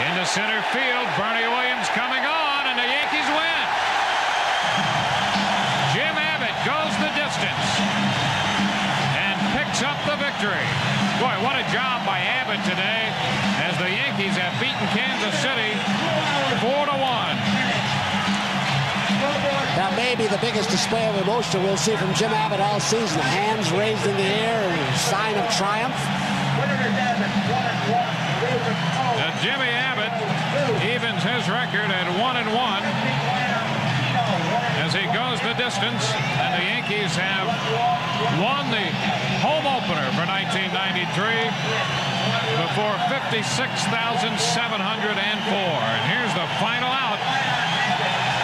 Into center field. Bernie Williams coming on, and the Yankees win. Jim Abbott goes the distance and picks up the victory. Boy, what a job by Abbott today, as the Yankees have beaten Kansas City 4-1. Now, maybe the biggest display of emotion we'll see from Jim Abbott all season. Hands raised in the air, a sign of triumph. Now, Jimmy Abbott evens his record at 1-1 as he goes the distance, and the Yankees have won the home opener for 1993 before 56,704. And here's the final out.